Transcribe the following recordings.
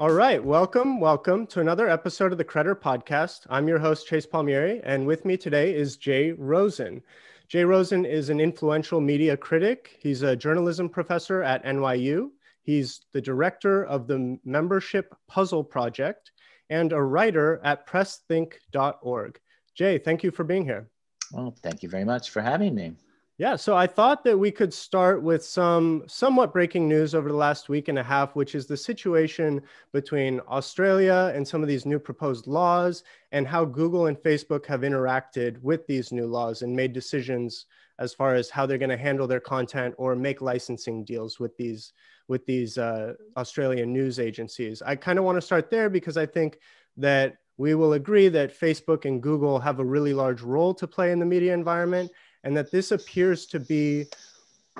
All right. Welcome to another episode of the Credder Podcast. I'm your host, Chase Palmieri, and with me today is Jay Rosen. Jay Rosen is an influential media critic. He's a journalism professor at NYU. He's the director of the Membership Puzzle Project and a writer at PressThink.org. Jay, thank you for being here. Well, thank you very much for having me. Yeah, so I thought that we could start with some somewhat breaking news over the last week and a half, which is the situation between Australia and some of these new proposed laws and how Google and Facebook have interacted with these new laws and made decisions as far as how they're going to handle their content or make licensing deals with these Australian news agencies. I kind of want to start there because I think that we will agree that Facebook and Google have a really large role to play in the media environment, and that this appears to be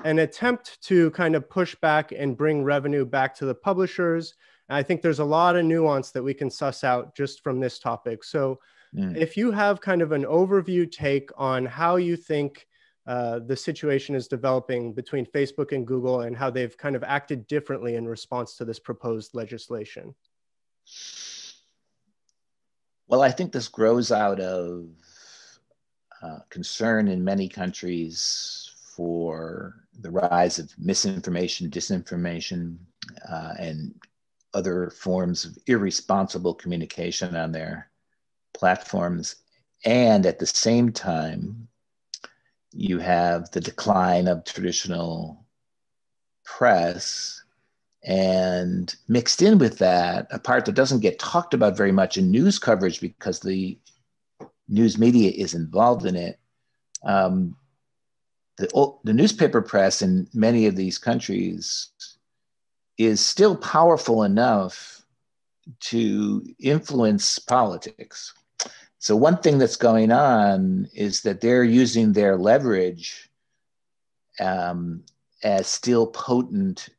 an attempt to kind of push back and bring revenue back to the publishers. And I think there's a lot of nuance that we can suss out just from this topic. So if you have kind of an overview take on how you think the situation is developing between Facebook and Google and how they've kind of acted differently in response to this proposed legislation. Well, I think this grows out of concern in many countries for the rise of misinformation, disinformation, and other forms of irresponsible communication on their platforms. And at the same time, you have the decline of traditional press, and mixed in with that, a part that doesn't get talked about very much in news coverage because the news media is involved in it. The newspaper press in many of these countries is still powerful enough to influence politics. So one thing that's going on is that they're using their leverage as still potent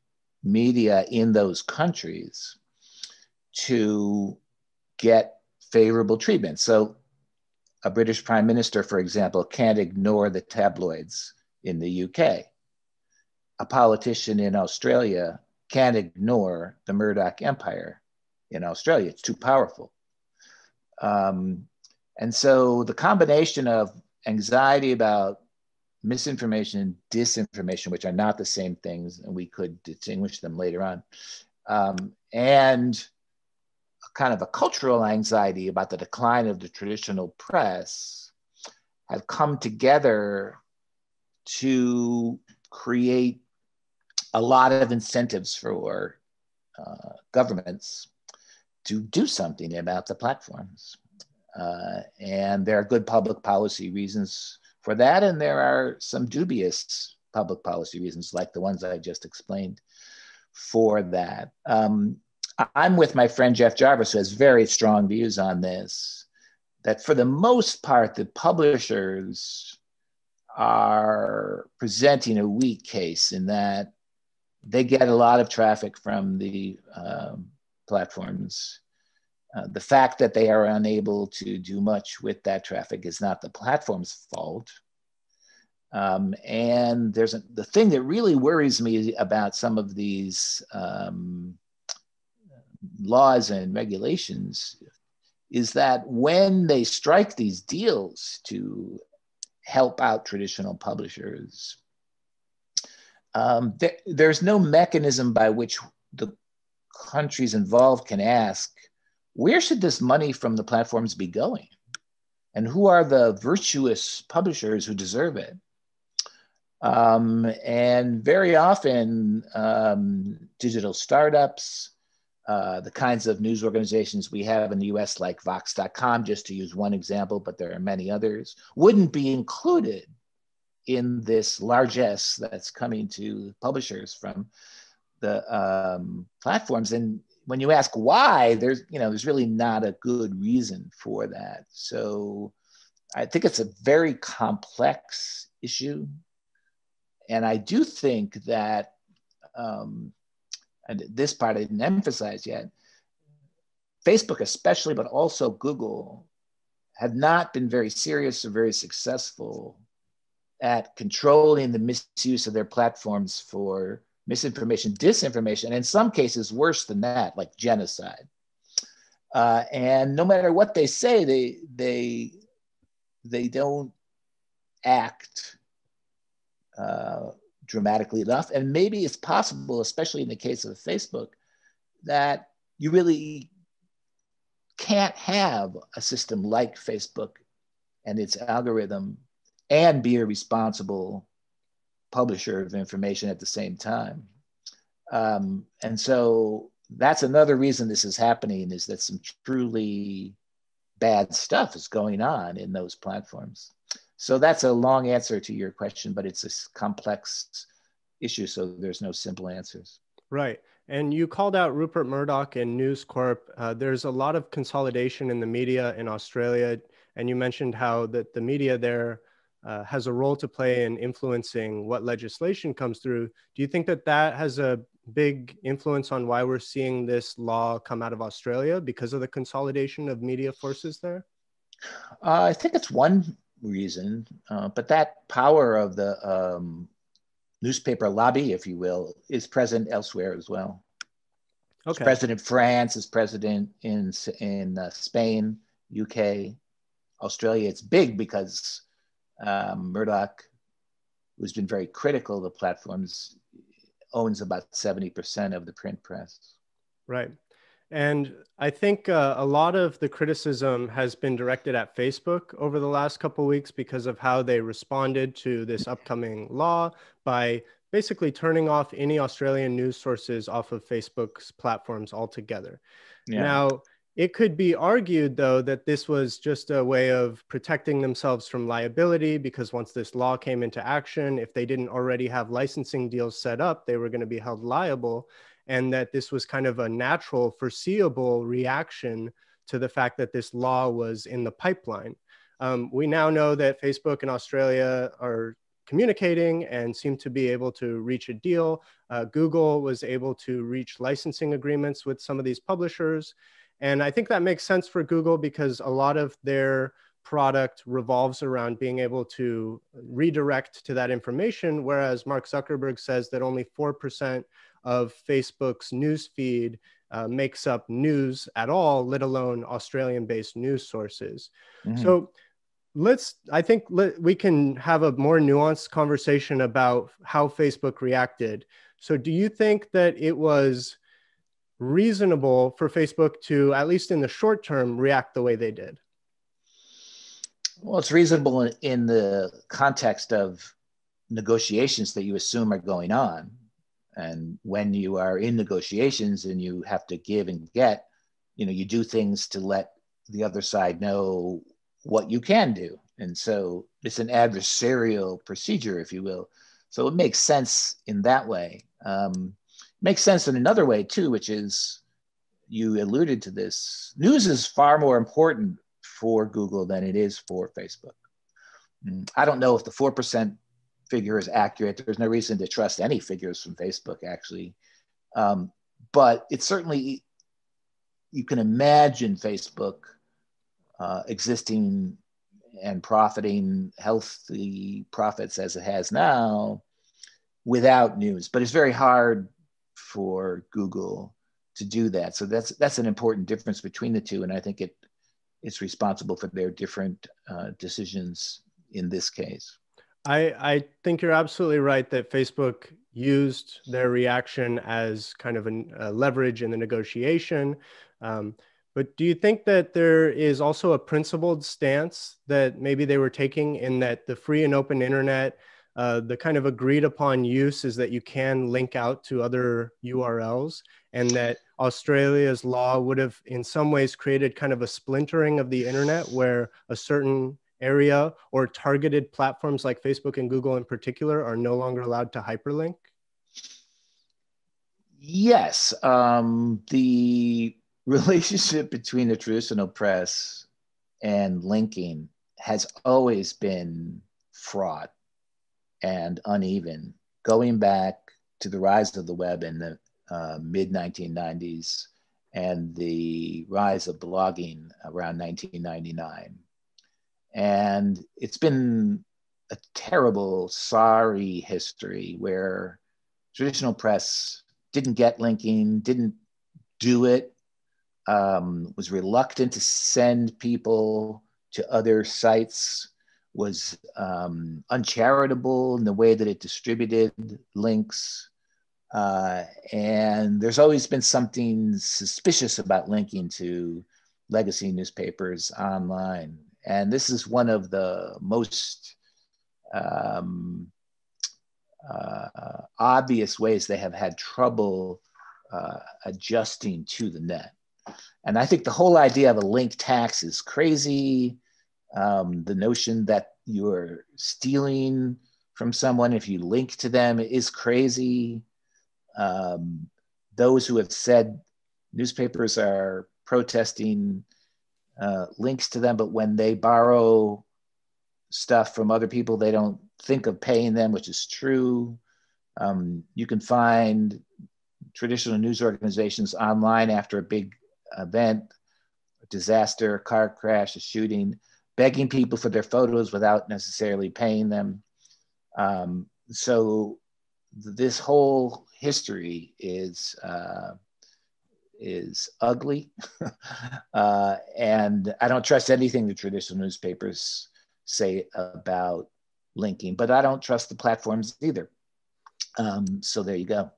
media in those countries to get favorable treatment. So a British prime minister, for example, can't ignore the tabloids in the UK. A politician in Australia can't ignore the Murdoch empire in Australia. It's too powerful. And so the combination of anxiety about misinformation and disinformation, which are not the same things, and we could distinguish them later on, and kind of a cultural anxiety about the decline of the traditional press have come together to create a lot of incentives for governments to do something about the platforms. And there are good public policy reasons for that, and there are some dubious public policy reasons, like the ones I just explained, for that. I'm with my friend Jeff Jarvis, who has very strong views on this, that for the most part, the publishers are presenting a weak case in that they get a lot of traffic from the platforms. The fact that they are unable to do much with that traffic is not the platform's fault. And there's the thing that really worries me about some of these laws and regulations is that when they strike these deals to help out traditional publishers, there's no mechanism by which the countries involved can ask, where should this money from the platforms be going? And who are the virtuous publishers who deserve it? And very often, digital startups, the kinds of news organizations we have in the US, like Vox.com, just to use one example, but there are many others, wouldn't be included in this largesse that's coming to publishers from the platforms. And when you ask why, there's really not a good reason for that. So I think it's a very complex issue. And I do think that and this part I didn't emphasize yet, Facebook especially, but also Google, have not been very serious or very successful at controlling the misuse of their platforms for misinformation, disinformation, and in some cases worse than that, like genocide. And no matter what they say, they don't act dramatically enough. And maybe it's possible, especially in the case of Facebook, that you really can't have a system like Facebook and its algorithm and be a responsible publisher of information at the same time. And so that's another reason this is happening, is that some truly bad stuff is going on in those platforms. So that's a long answer to your question, but it's a complex issue, so there's no simple answers. Right. And you called out Rupert Murdoch and News Corp. There's a lot of consolidation in the media in Australia, and you mentioned how that the media there has a role to play in influencing what legislation comes through. Do you think that that has a big influence on why we're seeing this law come out of Australia, because of the consolidation of media forces there? I think it's one reason, but that power of the newspaper lobby, if you will, is present elsewhere as well. Okay. It's present in France, it's present in Spain, UK, Australia. It's big because Murdoch, who's been very critical of the platforms, owns about 70% of the print press. Right. And I think a lot of the criticism has been directed at Facebook over the last couple of weeks because of how they responded to this upcoming law by basically turning off any Australian news sources off of Facebook's platforms altogether. Yeah. Now, it could be argued, though, that this was just a way of protecting themselves from liability, because once this law came into action, if they didn't already have licensing deals set up, they were going to be held liable, and that this was kind of a natural, foreseeable reaction to the fact that this law was in the pipeline. We now know that Facebook and Australia are communicating and seem to be able to reach a deal. Google was able to reach licensing agreements with some of these publishers. And I think that makes sense for Google, because a lot of their product revolves around being able to redirect to that information, whereas Mark Zuckerberg says that only 4% of Facebook's news feed makes up news at all, let alone Australian-based news sources. Mm. So I think we can have a more nuanced conversation about how Facebook reacted. So do you think that it was reasonable for Facebook to, at least in the short term, react the way they did? Well, it's reasonable in the context of negotiations that you assume are going on. And when you are in negotiations and you have to give and get, you know, you do things to let the other side know what you can do. And so it's an adversarial procedure, if you will. So it makes sense in that way. Makes sense in another way too, which is, you alluded to this, news is far more important for Google than it is for Facebook. I don't know if the 4% figure is accurate. There's no reason to trust any figures from Facebook, actually. But it's certainly, you can imagine Facebook existing and profiting healthy profits as it has now without news, but it's very hard for Google to do that. So that's an important difference between the two. And I think it's responsible for their different decisions in this case. I think you're absolutely right that Facebook used their reaction as kind of a leverage in the negotiation. But do you think that there is also a principled stance that maybe they were taking, in that the free and open internet, the kind of agreed upon use is that you can link out to other URLs, and that Australia's law would have in some ways created kind of a splintering of the internet where a certain area or targeted platforms like Facebook and Google in particular are no longer allowed to hyperlink? Yes. The relationship between the traditional press and linking has always been fraught and uneven, going back to the rise of the web in the mid-1990s and the rise of blogging around 1999. And it's been a terrible, sorry history where traditional press didn't get linking, didn't do it, was reluctant to send people to other sites, was uncharitable in the way that it distributed links. And there's always been something suspicious about linking to legacy newspapers online. And this is one of the most obvious ways they have had trouble adjusting to the net. And I think the whole idea of a link tax is crazy. The notion that you're stealing from someone if you link to them is crazy. Those who have said newspapers are protesting links to them, but when they borrow stuff from other people, they don't think of paying them, which is true. You can find traditional news organizations online after a big event, a disaster, a car crash, a shooting, begging people for their photos without necessarily paying them. So this whole history is ugly. And I don't trust anything the traditional newspapers say about linking, but I don't trust the platforms either. So there you go.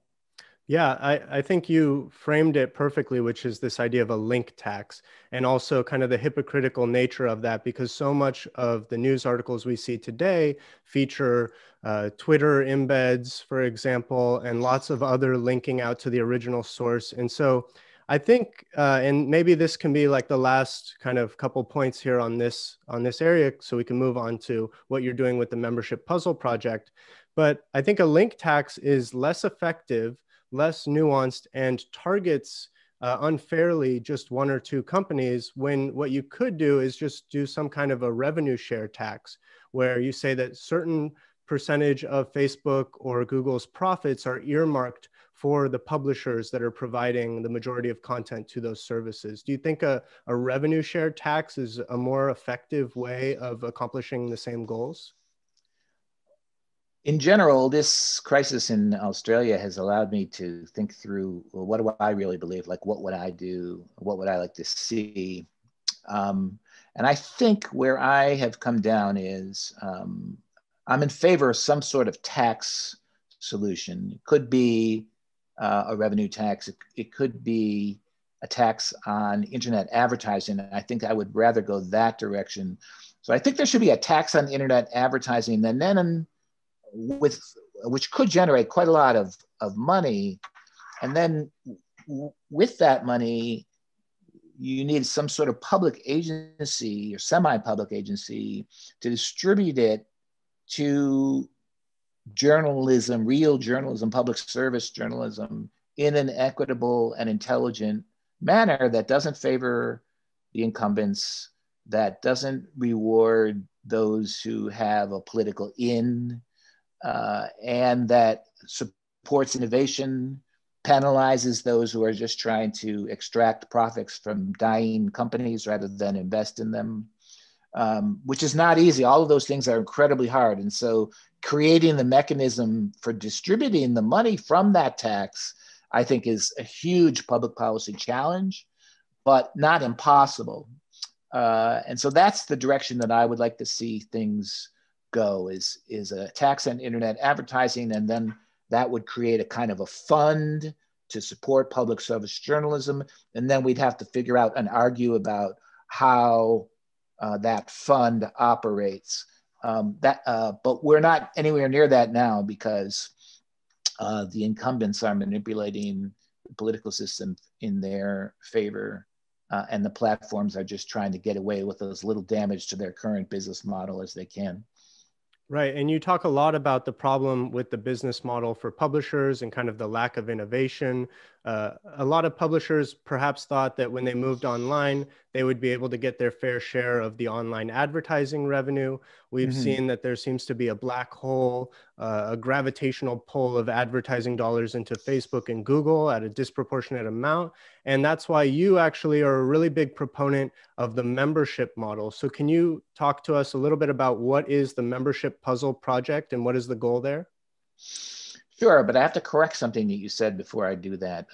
Yeah, I think you framed it perfectly, which is this idea of a link tax and also kind of the hypocritical nature of that, because so much of the news articles we see today feature Twitter embeds, for example, and lots of other linking out to the original source. And so I think, and maybe this can be like the last kind of couple points here on this area, so we can move on to what you're doing with the Membership Puzzle Project. But I think a link tax is less effective, less nuanced, and targets unfairly just one or two companies, when what you could do is just do some kind of a revenue share tax, where you say that certain percentage of Facebook or Google's profits are earmarked for the publishers that are providing the majority of content to those services. Do you think a revenue share tax is a more effective way of accomplishing the same goals? In general, this crisis in Australia has allowed me to think through, well, what do I really believe? Like, what would I do? What would I like to see? And I think where I have come down is I'm in favor of some sort of tax solution. It could be a revenue tax. It could be a tax on internet advertising. I think I would rather go that direction. So I think there should be a tax on internet advertising, and then which could generate quite a lot of money. And then with that money, you need some sort of public agency or semi-public agency to distribute it to journalism, real journalism, public service journalism, in an equitable and intelligent manner that doesn't favor the incumbents, that doesn't reward those who have a political in, and that supports innovation, penalizes those who are just trying to extract profits from dying companies rather than invest in them, which is not easy. All of those things are incredibly hard. And so creating the mechanism for distributing the money from that tax, I think, is a huge public policy challenge, but not impossible. And so that's the direction that I would like to see things go, is a tax on internet advertising, and then that would create a kind of a fund to support public service journalism. And then we'd have to figure out and argue about how that fund operates. But we're not anywhere near that now, because the incumbents are manipulating the political system in their favor. And the platforms are just trying to get away with as little damage to their current business model as they can. Right. And you talk a lot about the problem with the business model for publishers and kind of the lack of innovation. A lot of publishers perhaps thought that when they moved online, they would be able to get their fair share of the online advertising revenue. We've seen that there seems to be a black hole, a gravitational pull of advertising dollars into Facebook and Google at a disproportionate amount. And that's why you actually are a really big proponent of the membership model. So can you talk to us a little bit about what is the Membership Puzzle Project and what is the goal there? Sure, but I have to correct something that you said before I do that.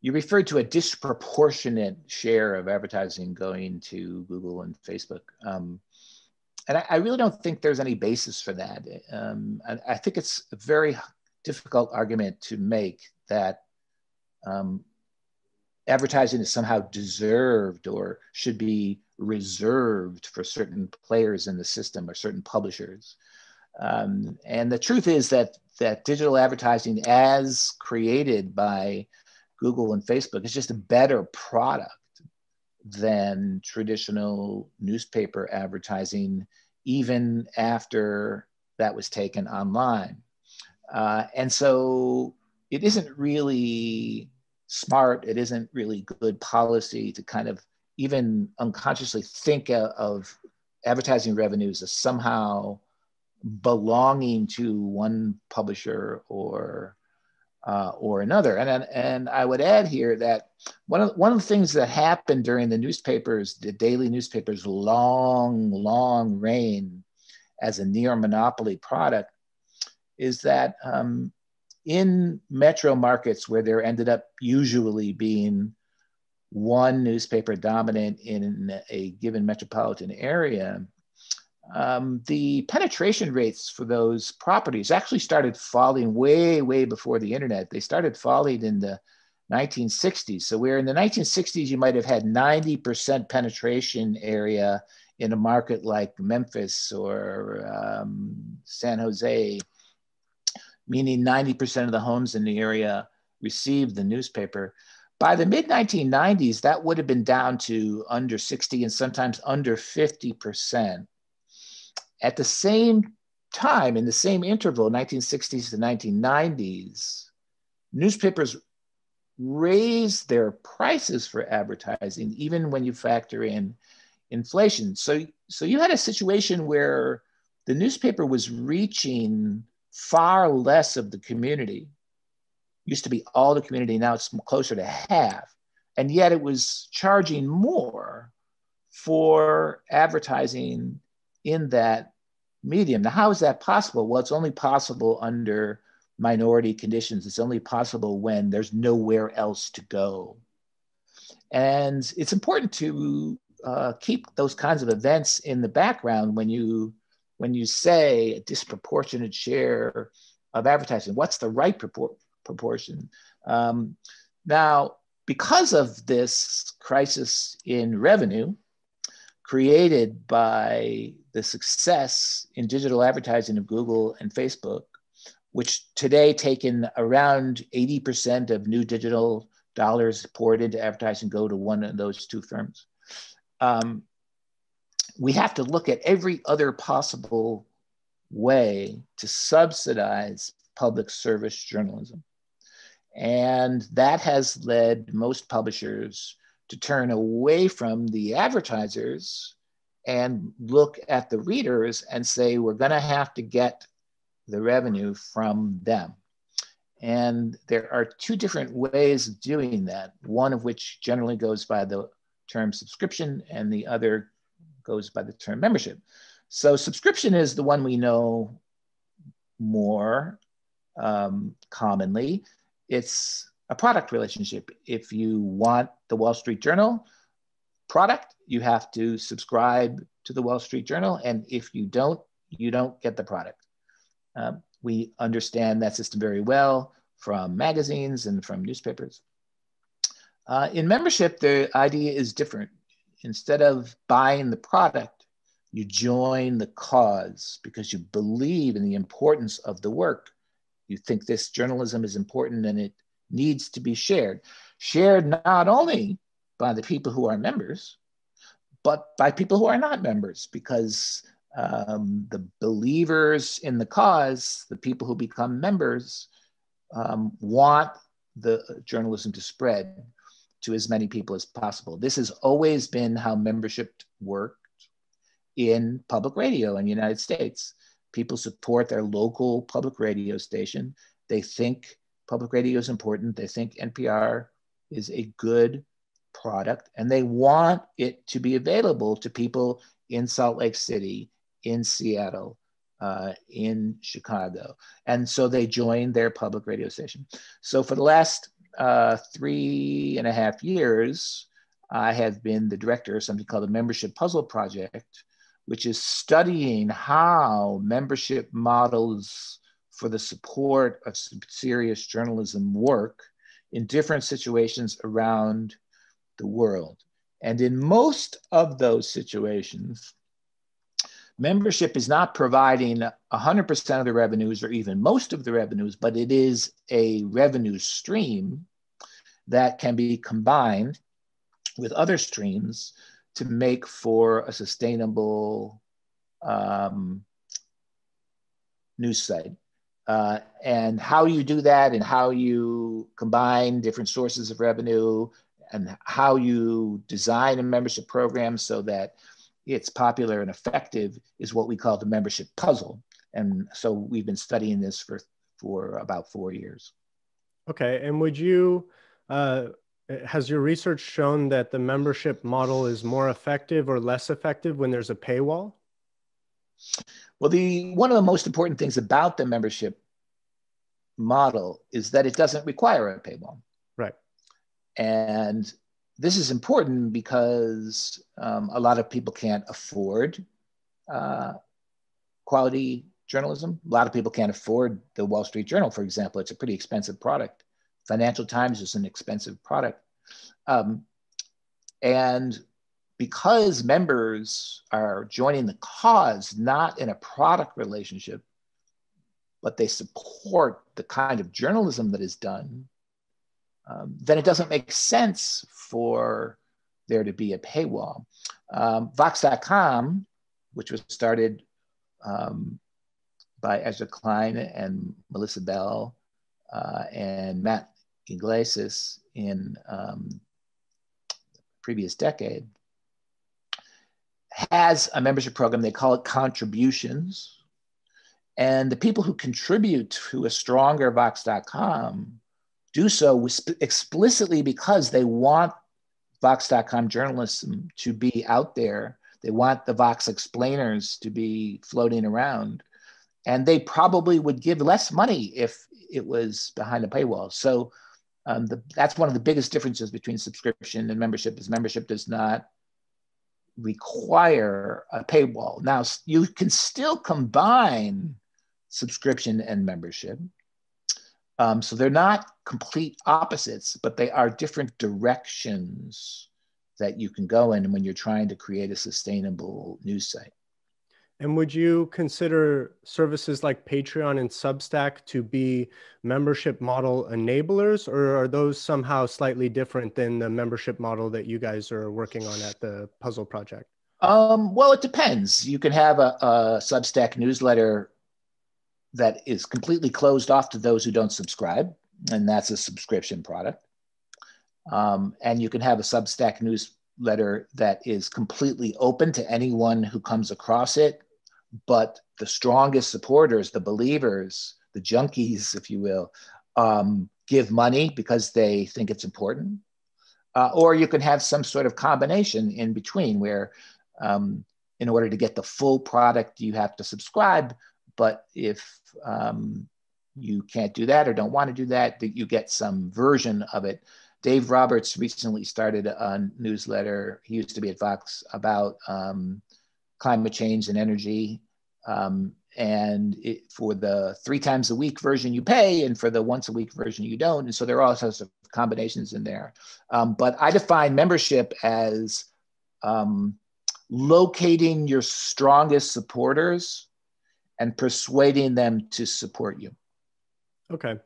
You referred to a disproportionate share of advertising going to Google and Facebook. And I really don't think there's any basis for that. I think it's a very difficult argument to make that advertising is somehow deserved or should be reserved for certain players in the system or certain publishers. And the truth is that digital advertising as created by Google and Facebook is just a better product than traditional newspaper advertising, even after that was taken online. And so it isn't really smart, it isn't really good policy to kind of even unconsciously think of advertising revenues as somehow belonging to one publisher or another. And I would add here that one of the things that happened during the newspapers, the daily newspapers' long reign as a near monopoly product is that in metro markets where there ended up usually being one newspaper dominant in a given metropolitan area, the penetration rates for those properties actually started falling way before the internet. They started falling in the 1960s. So where in the 1960s, you might've had 90% penetration area in a market like Memphis or San Jose, meaning 90% of the homes in the area received the newspaper. By the mid 1990s, that would have been down to under 60 and sometimes under 50%. At the same time, in the same interval, 1960s to 1990s, newspapers raised their prices for advertising, even when you factor in inflation. So you had a situation where the newspaper was reaching far less of the community. It used to be all the community, now it's closer to half. And yet it was charging more for advertising in that medium. Now, how is that possible? Well, it's only possible under minority conditions. It's only possible when there's nowhere else to go. And it's important to keep those kinds of events in the background when you say a disproportionate share of advertising. What's the right proportion? Now, because of this crisis in revenue created by the success in digital advertising of Google and Facebook, which today take in around 80% of new digital dollars poured into advertising go to one of those two firms. We have to look at every other possible way to subsidize public service journalism. And that has led most publishers to turn away from the advertisers and look at the readers and say, we're gonna have to get the revenue from them. And there are two different ways of doing that, one of which generally goes by the term subscription and the other goes by the term membership. So subscription is the one we know more commonly. It's a product relationship. If you want the Wall Street Journal product, you have to subscribe to the Wall Street Journal. And if you don't, you don't get the product. We understand that system very well from magazines and from newspapers. In membership, the idea is different. Instead of buying the product, you join the cause because you believe in the importance of the work. You think this journalism is important and it needs to be shared. Shared not only by the people who are members, but by people who are not members, because the believers in the cause, the people who become members, want the journalism to spread to as many people as possible. This has always been how membership worked in public radio in the United States. People support their local public radio station. They think public radio is important. They think NPR is a good product and they want it to be available to people in Salt Lake City, in Seattle, in Chicago. And so they joined their public radio station. So for the last 3.5 years, I have been the director of something called the Membership Puzzle Project, which is studying how membership models for the support of serious journalism work in different situations around the world. And in most of those situations, membership is not providing 100% of the revenues or even most of the revenues, but it is a revenue stream that can be combined with other streams to make for a sustainable news site. And how you do that and how you combine different sources of revenue and how you design a membership program so that it's popular and effective is what we call the membership puzzle. And so we've been studying this for about 4 years. Okay, and would you, has your research shown that the membership model is more effective or less effective when there's a paywall? Well, one of the most important things about the membership model is that it doesn't require a paywall. Right. And this is important because a lot of people can't afford quality journalism. A lot of people can't afford the Wall Street Journal, for example. It's a pretty expensive product. Financial Times is an expensive product. And because members are joining the cause, not in a product relationship, but they support the kind of journalism that is done, then it doesn't make sense for there to be a paywall. Vox.com, which was started by Ezra Klein and Melissa Bell and Matt Iglesias in the previous decade, has a membership program. They call it contributions. And the people who contribute to a stronger Vox.com do so explicitly because they want Vox.com journalism to be out there. They want the Vox explainers to be floating around. And they probably would give less money if it was behind a paywall. So that's one of the biggest differences between subscription and membership is membership does not require a paywall. Now, you can still combine subscription and membership. So they're not complete opposites, but they are different directions that you can go in when you're trying to create a sustainable news site. And would you consider services like Patreon and Substack to be membership model enablers, or are those somehow slightly different than the membership model that you guys are working on at the Puzzle Project? Well, it depends. You can have a Substack newsletter that is completely closed off to those who don't subscribe, and that's a subscription product. And you can have a Substack newsletter that is completely open to anyone who comes across it, but the strongest supporters, the believers, the junkies, if you will, give money because they think it's important. Or you can have some sort of combination in between where in order to get the full product, you have to subscribe, but if you can't do that or don't want to do that, you get some version of it. Dave Roberts recently started a newsletter, he used to be at Vox, about climate change and energy. And for the 3 times a week version you pay and for the 1 a week version you don't. And so there are all sorts of combinations in there. But I define membership as locating your strongest supporters and persuading them to support you. Okay.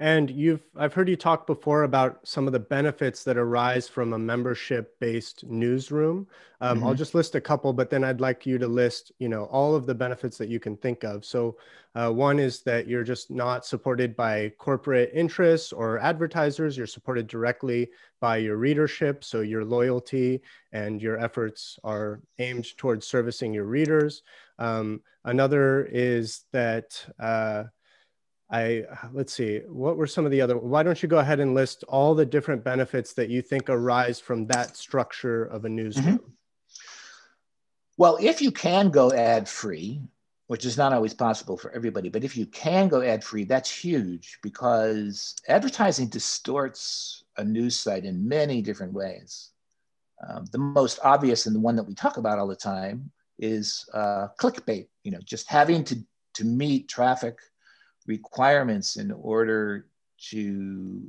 And I've heard you talk before about some of the benefits that arise from a membership-based newsroom. I'll just list a couple, but then I'd like you to list, all of the benefits that you can think of. So one is that you're just not supported by corporate interests or advertisers. You're supported directly by your readership. So your loyalty and your efforts are aimed towards servicing your readers. Another is that... let's see, what were some of the other, why don't you go ahead and list all the different benefits that you think arise from that structure of a newsroom? Well, if you can go ad free, which is not always possible for everybody. But if you can go ad-free, that's huge, because advertising distorts a news site in many different ways. The most obvious, and the one that we talk about all the time, is clickbait, you know, just having to meet traffic requirements in order to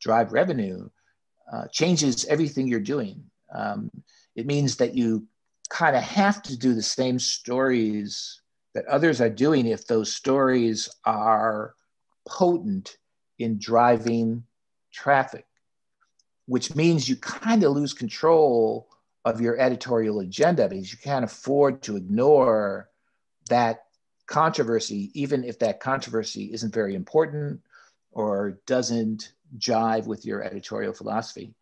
drive revenue changes everything you're doing. It means that you kind of have to do the same stories that others are doing if those stories are potent in driving traffic, which means you kind of lose control of your editorial agenda, because you can't afford to ignore that controversy, even if that controversy isn't very important or doesn't jive with your editorial philosophy.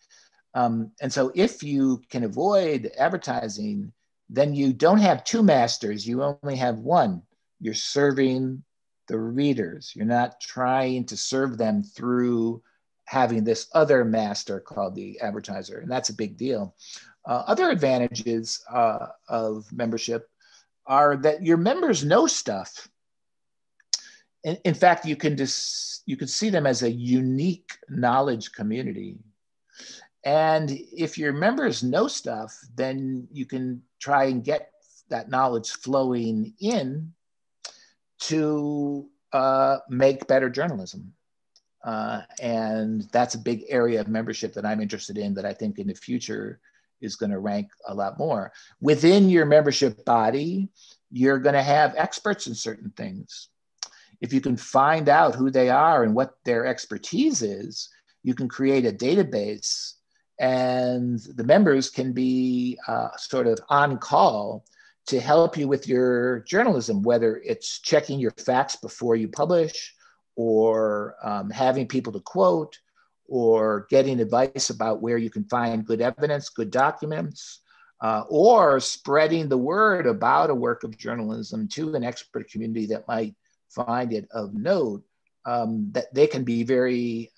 And so if you can avoid advertising, then you don't have two masters, you only have one. You're serving the readers. You're not trying to serve them through having this other master called the advertiser, and that's a big deal. Other advantages of membership are that your members know stuff. In fact, you can see them as a unique knowledge community. And if your members know stuff, then you can try and get that knowledge flowing in to make better journalism. And that's a big area of membership that I'm interested in, that I think in the future is going to rank a lot more. Within your membership body, you're going to have experts in certain things. If you can find out who they are and what their expertise is, you can create a database, and the members can be sort of on call to help you with your journalism, whether it's checking your facts before you publish, or having people to quote, or getting advice about where you can find good evidence, good documents, or spreading the word about a work of journalism to an expert community that might find it of note, that they can be very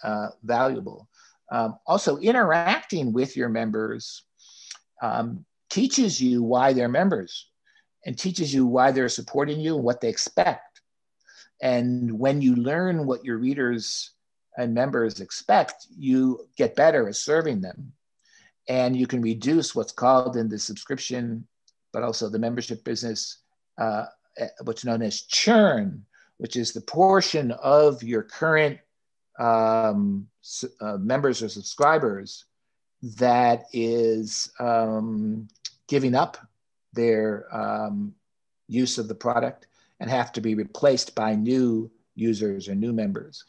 valuable. Also, interacting with your members teaches you why they're members, and teaches you why they're supporting you and what they expect. And when you learn what your readers and members expect, you get better at serving them. And you can reduce what's called in the subscription, but also the membership business, what's known as churn, which is the portion of your current members or subscribers that is giving up their use of the product and have to be replaced by new users or new members.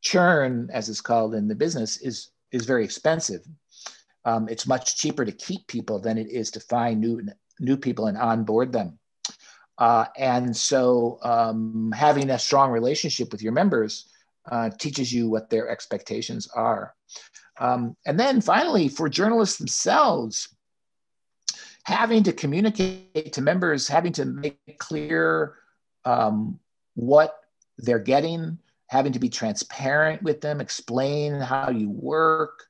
Churn, as it's called in the business, is very expensive. It's much cheaper to keep people than it is to find new people and onboard them. And so having a strong relationship with your members teaches you what their expectations are. And then finally, for journalists themselves, having to communicate to members, having to make clear what they're getting, having to be transparent with them, explain how you work,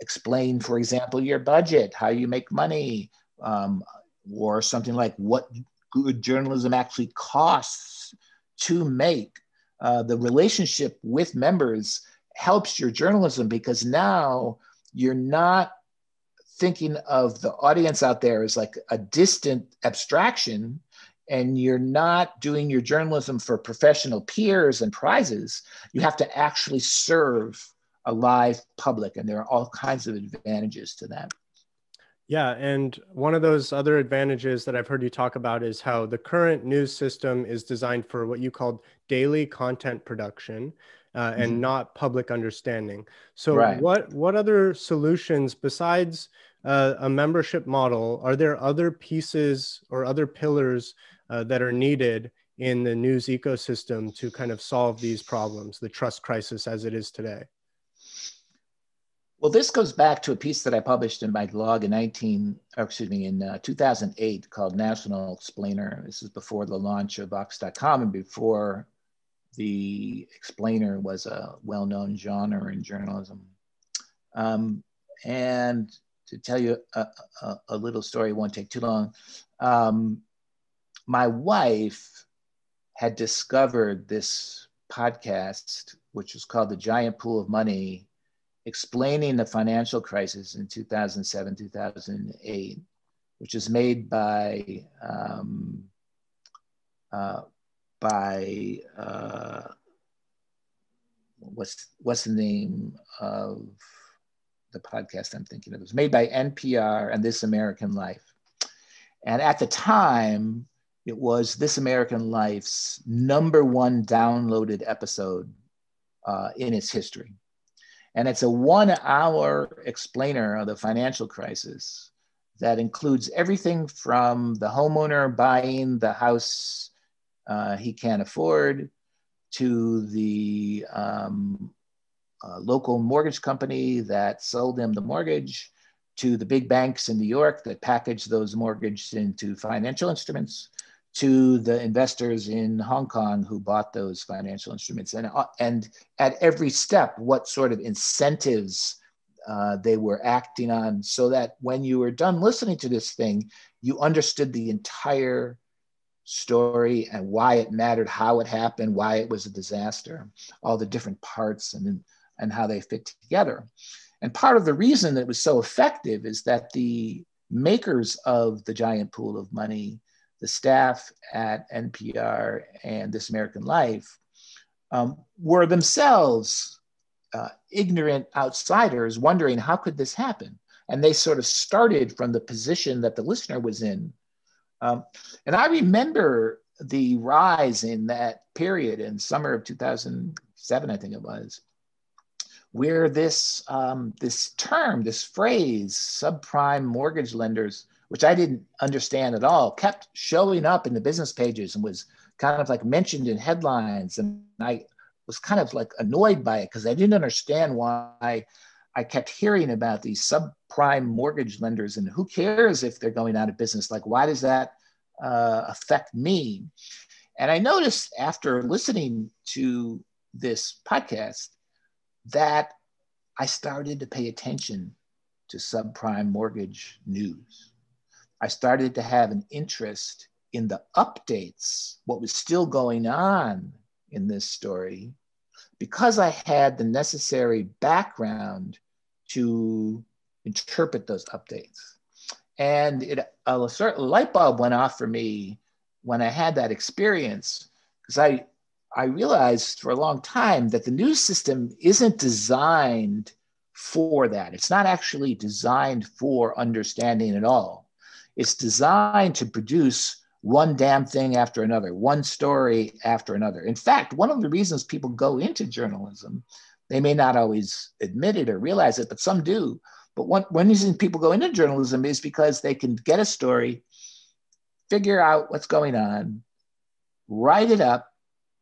explain, for example, your budget, how you make money, or something like what good journalism actually costs to make. The relationship with members helps your journalism, because now you're not thinking of the audience out there as like a distant abstraction, and you're not doing your journalism for professional peers and prizes. You have to actually serve a live public, and there are all kinds of advantages to that. Yeah, and one of those other advantages that I've heard you talk about is how the current news system is designed for what you called daily content production and not public understanding. So what other solutions besides a membership model, are there other pieces or other pillars that are needed in the news ecosystem to kind of solve these problems, the trust crisis as it is today? Well, this goes back to a piece that I published in my blog in 2008 called National Explainer. This is before the launch of Vox.com and before the explainer was a well-known genre in journalism. And to tell you a little story, it won't take too long. My wife had discovered this podcast, which was called The Giant Pool of Money, explaining the financial crisis in 2007, 2008, which is made by what's the name of the podcast I'm thinking of? It was made by NPR and This American Life. And at the time, it was This American Life's #1 downloaded episode in its history. And it's a 1-hour explainer of the financial crisis that includes everything from the homeowner buying the house he can't afford to the local mortgage company that sold him the mortgage, to the big banks in New York that packaged those mortgages into financial instruments, to the investors in Hong Kong who bought those financial instruments, and at every step, what sort of incentives they were acting on, so that when you were done listening to this thing, you understood the entire story and why it mattered, how it happened, why it was a disaster, all the different parts and how they fit together. And part of the reason that it was so effective is that the makers of The Giant Pool of Money, the staff at NPR and This American Life, were themselves ignorant outsiders wondering, how could this happen? And they sort of started from the position that the listener was in. And I remember the rise in that period in summer of 2007, I think it was, where this term, this phrase, subprime mortgage lenders, which I didn't understand at all, kept showing up in the business pages and was kind of like mentioned in headlines. And I was kind of like annoyed by it because I didn't understand why I kept hearing about these subprime mortgage lenders and who cares if they're going out of business? Like, why does that affect me? And I noticed after listening to this podcast that I started to pay attention to subprime mortgage news. I started to have an interest in the updates, what was still going on in this story, because I had the necessary background to interpret those updates. And a certain light bulb went off for me when I had that experience, because I realized for a long time that the news system isn't designed for that. It's not actually designed for understanding at all. It's designed to produce one damn thing after another, one story after another. In fact, one of the reasons people go into journalism, they may not always admit it or realize it, but some do. But one reason people go into journalism is because they can get a story, figure out what's going on, write it up,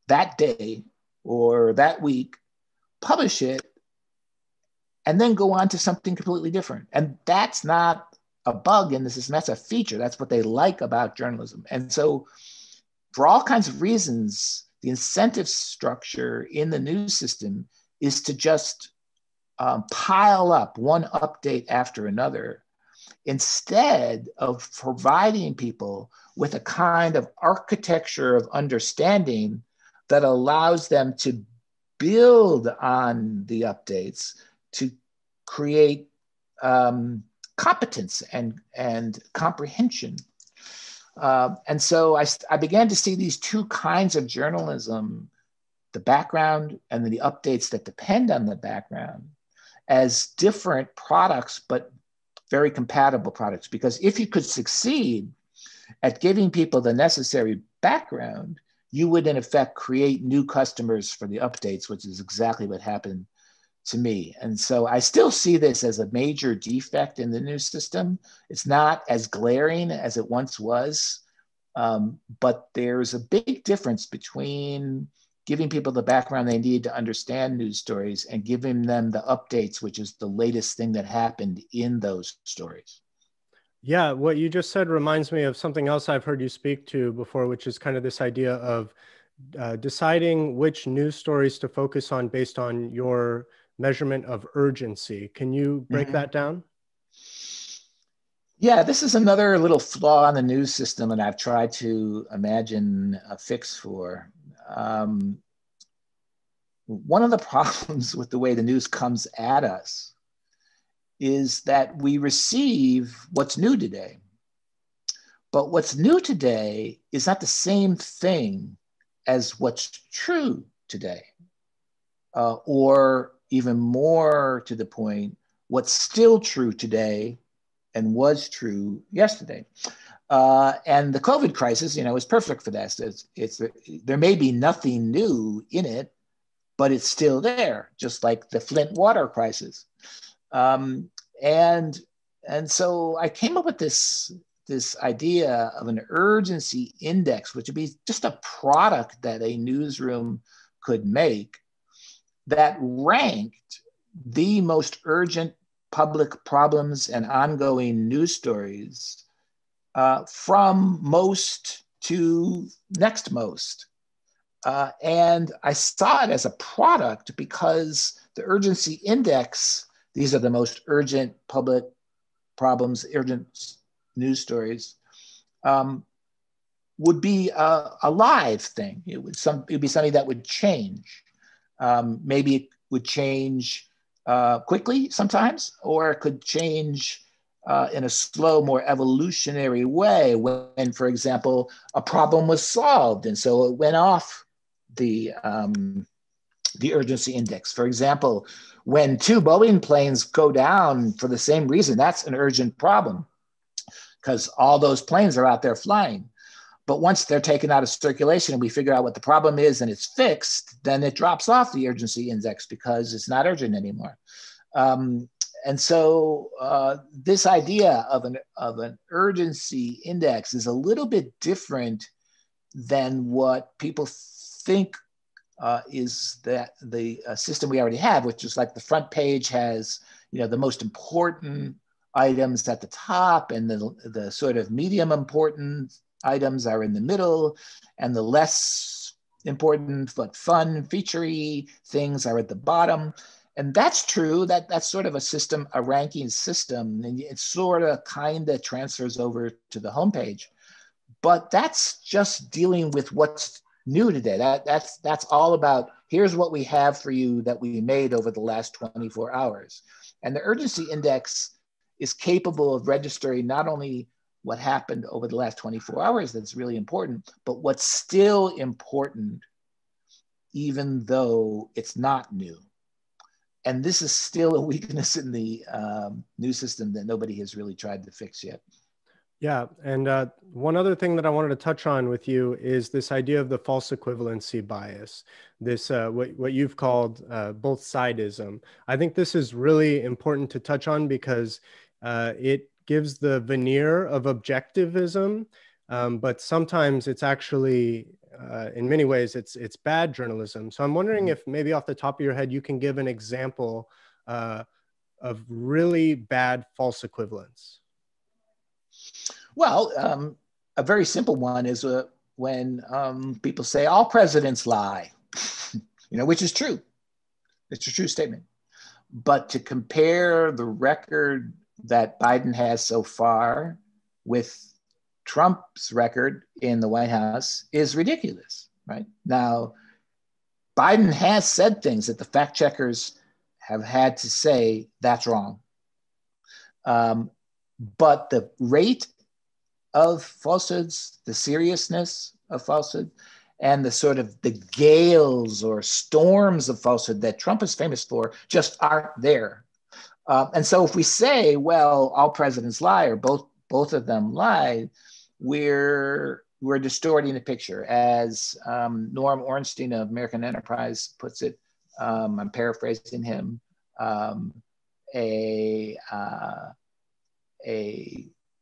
that day or that week, publish it, and then go on to something completely different. And that's not a bug in the system, that's a feature. That's what they like about journalism. And so for all kinds of reasons, the incentive structure in the news system is to just pile up one update after another, instead of providing people with a kind of architecture of understanding that allows them to build on the updates to create competence and comprehension. And so I began to see these two kinds of journalism, the background and the updates that depend on the background, as different products, but very compatible products. Because if you could succeed at giving people the necessary background, you would in effect create new customers for the updates, which is exactly what happened to me. And so I still see this as a major defect in the news system. It's not as glaring as it once was, but there's a big difference between giving people the background they need to understand news stories and giving them the updates, which is the latest thing that happened in those stories. Yeah, what you just said reminds me of something else I've heard you speak to before, which is kind of this idea of deciding which news stories to focus on based on your measurement of urgency. Can you break that down? Yeah, this is another little flaw in the news system, and I've tried to imagine a fix for. One of the problems with the way the news comes at us is that we receive what's new today. But what's new today is not the same thing as what's true today. Or even more to the point, what's still true today and was true yesterday. And the COVID crisis, you know, is perfect for that. There may be nothing new in it, but it's still there, just like the Flint water crisis. And so I came up with this idea of an urgency index, which would be just a product that a newsroom could make that ranked the most urgent public problems and ongoing news stories from most to next most. And I saw it as a product because the urgency index, these are the most urgent public problems, urgent news stories, would be a live thing. It would be something that would change. Maybe it would change quickly sometimes, or it could change in a slow, more evolutionary way when, for example, a problem was solved. And so it went off the urgency index. For example, when 2 Boeing planes go down for the same reason, that's an urgent problem because all those planes are out there flying. But once they're taken out of circulation and we figure out what the problem is and it's fixed, then it drops off the urgency index because it's not urgent anymore. And so this idea of an urgency index is a little bit different than what people think is that the system we already have, which is like the front page has, you know, the most important items at the top and the sort of medium important items are in the middle, and the less important but fun, featurey things are at the bottom. And that's true, that's sort of a system, a ranking system, and it sort of kind of transfers over to the homepage. But that's just dealing with what's new today. That's all about, here's what we have for you that we made over the last 24 hours. And the urgency index is capable of registering not only what happened over the last 24 hours that's really important, but what's still important, even though it's not new. And this is still a weakness in the new system that nobody has really tried to fix yet. Yeah, and one other thing that I wanted to touch on with you is this idea of the false equivalency bias, this what you've called both-sidism. I think this is really important to touch on because it gives the veneer of objectivism, but sometimes it's actually, in many ways, it's bad journalism. So I'm wondering if maybe off the top of your head, you can give an example of really bad false equivalence. Well, a very simple one is when people say all presidents lie, you know, which is true. It's a true statement. But to compare the record that Biden has so far with Trump's record in the White House is ridiculous, right? Now, Biden has said things that the fact checkers have had to say, that's wrong. But the rate of falsehoods, the seriousness of falsehood, and the sort of the gales or storms of falsehood that Trump is famous for just aren't there. And so if we say, well, all presidents lie or both of them lie, we're distorting the picture. As Norm Ornstein of American Enterprise puts it, I'm paraphrasing him, a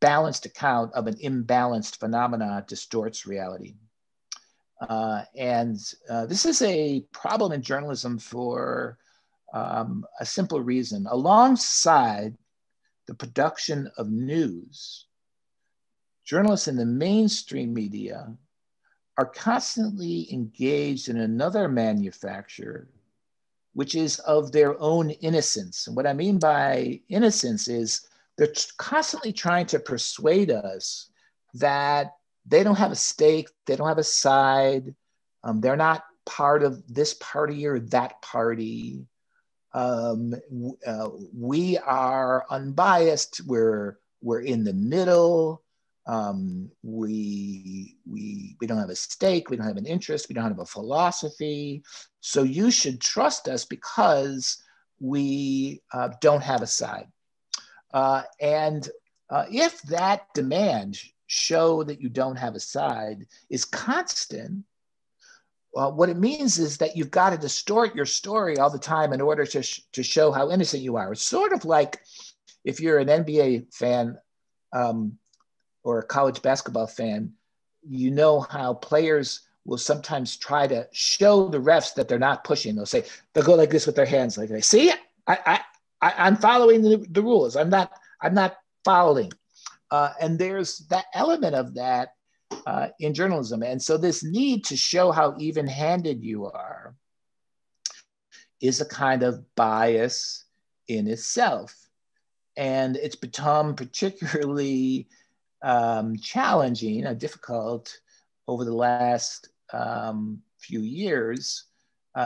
balanced account of an imbalanced phenomena distorts reality. And this is a problem in journalism for a simple reason. Alongside the production of news, journalists in the mainstream media are constantly engaged in another manufacture, which is of their own innocence. And what I mean by innocence is They're constantly trying to persuade us that they don't have a stake, they don't have a side, they're not part of this party or that party. We are unbiased, we're in the middle, we don't have a stake, we don't have an interest, we don't have a philosophy. So you should trust us because we don't have a side. And if that demand show that you don't have a side is constant, what it means is that you've got to distort your story all the time in order to show how innocent you are. It's sort of like if you're an NBA fan or a college basketball fan, you know how players will sometimes try to show the refs that they're not pushing. They'll go like this with their hands, like, see, I'm following the rules. I'm not following. And there's that element of that in journalism. And so this need to show how even-handed you are is a kind of bias in itself. And it's become particularly challenging and difficult over the last few years,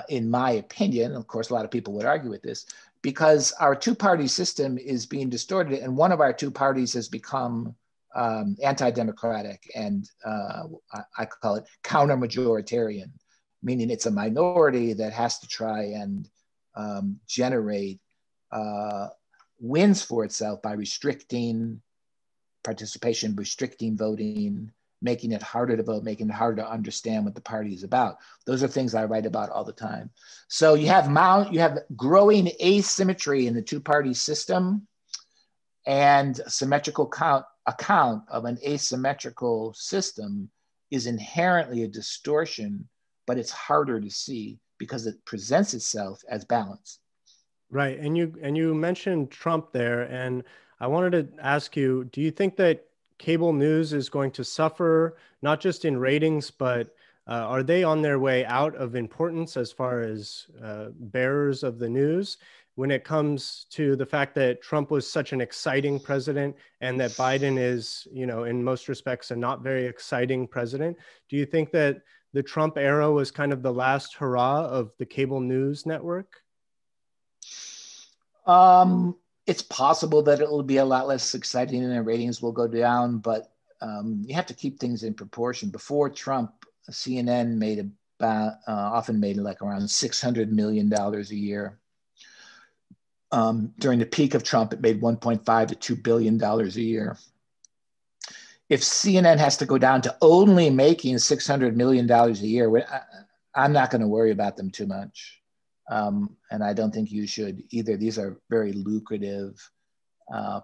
in my opinion. Of course, a lot of people would argue with this, because our two-party system is being distorted, and one of our two parties has become anti-democratic, and I call it counter-majoritarian, meaning it's a minority that has to try and generate wins for itself by restricting participation, restricting voting, making it harder to vote, making it harder to understand what the party is about. Those are things I write about all the time. So you have growing asymmetry in the two-party system and symmetrical account of an asymmetrical system is inherently a distortion, but it's harder to see because it presents itself as balance. Right, and you mentioned Trump there, and I wanted to ask you, do you think that cable news is going to suffer, not just in ratings, but are they on their way out of importance as far as bearers of the news when it comes to the fact that Trump was such an exciting president and that Biden is, in most respects, a not very exciting president? Do you think that the Trump era was kind of the last hurrah of the cable news network? It's possible that it will be a lot less exciting and the ratings will go down, but you have to keep things in proportion. Before Trump, CNN made about, often made like around $600 million a year. During the peak of Trump, it made $1.5 to $2 billion a year. If CNN has to go down to only making $600 million a year, I'm not going to worry about them too much. And I don't think you should either. These are very lucrative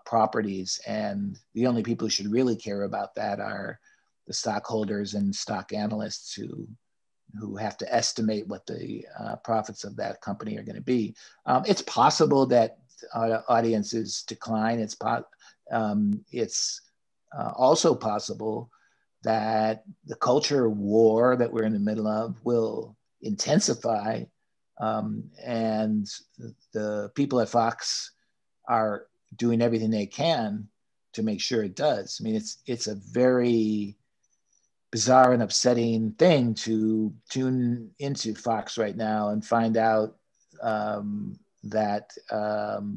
properties, and the only people who should really care about that are the stockholders and stock analysts who have to estimate what the profits of that company are going to be. It's possible that audiences decline. It's also possible that the culture war that we're in the middle of will intensify. And the people at Fox are doing everything they can to make sure it does. I mean, it's a very bizarre and upsetting thing to tune into Fox right now and find out that the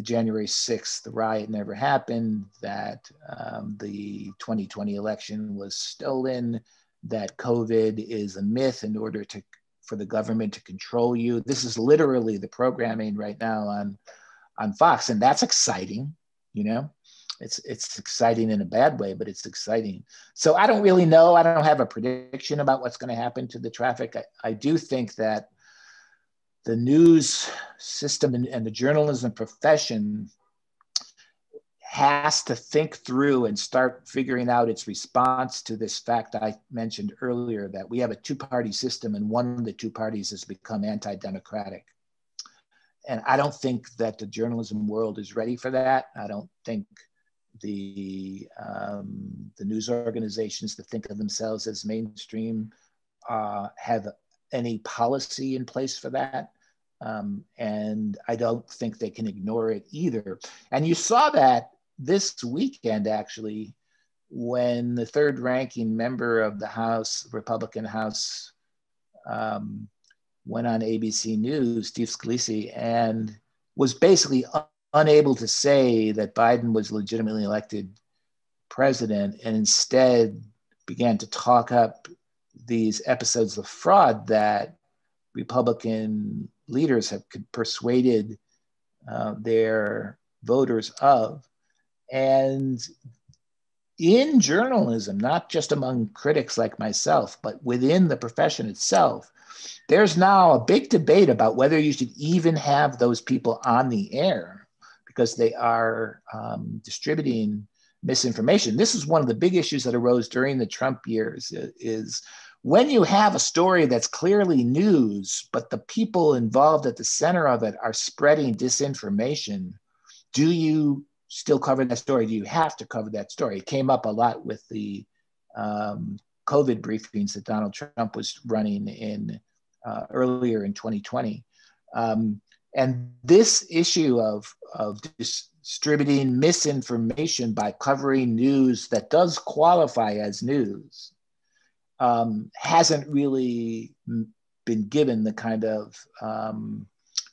January 6th riot never happened, that the 2020 election was stolen, that COVID is a myth in order to for the government to control you. This is literally the programming right now on Fox, and that's exciting. It's exciting in a bad way, but it's exciting. So I don't really know. I don't have a prediction about what's going to happen to the traffic. I do think that the news system and the journalism profession has to think through and start figuring out its response to this fact I mentioned earlier, that we have a two-party system and one of the two parties has become anti-democratic. And I don't think that the journalism world is ready for that. I don't think the news organizations that think of themselves as mainstream have any policy in place for that. And I don't think they can ignore it either. And you saw that this weekend, actually, when the third ranking member of the House, Republican House, went on ABC News, Steve Scalise, and was basically unable to say that Biden was legitimately elected president, and instead began to talk up these episodes of fraud that Republican leaders have persuaded their voters of. And in journalism, not just among critics like myself, but within the profession itself, there's now a big debate about whether you should even have those people on the air, because they are distributing misinformation. This is one of the big issues that arose during the Trump years, is when you have a story that's clearly news, but the people involved at the center of it are spreading disinformation, do you still cover that story? Do you have to cover that story? It came up a lot with the COVID briefings that Donald Trump was running in earlier in 2020. And this issue of distributing misinformation by covering news that does qualify as news hasn't really been given the kind of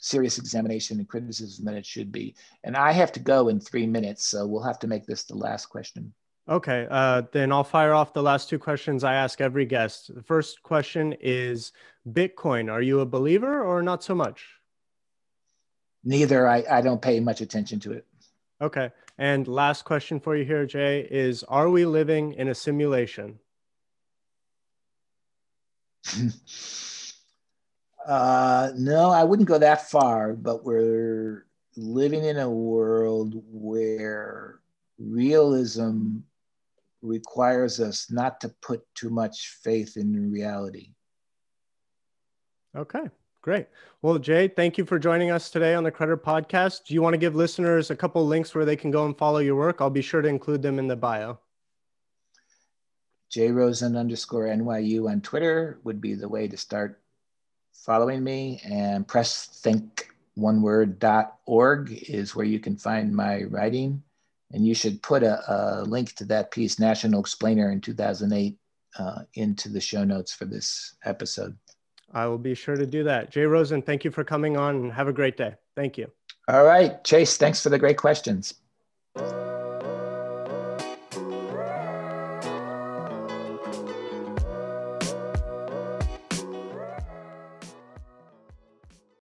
serious examination and criticism that it should be. And I have to go in 3 minutes, so we'll have to make this the last question. Okay, then I'll fire off the last two questions I ask every guest. The first question is Bitcoin. Are you a believer or not so much? Neither. I don't pay much attention to it. Okay. And last question for you here, Jay, is are we living in a simulation? No, I wouldn't go that far, but we're living in a world where realism requires us not to put too much faith in reality. Okay, great. Well, Jay, thank you for joining us today on the Credder Podcast. Do you want to give listeners a couple links where they can go and follow your work? I'll be sure to include them in the bio. JRosen_NYU on Twitter would be the way to start following me, and PressThink.org is where you can find my writing. And you should put a link to that piece, National Explainer in 2008, into the show notes for this episode. I will be sure to do that. Jay Rosen, thank you for coming on, and have a great day. Thank you. All right, Chase, thanks for the great questions.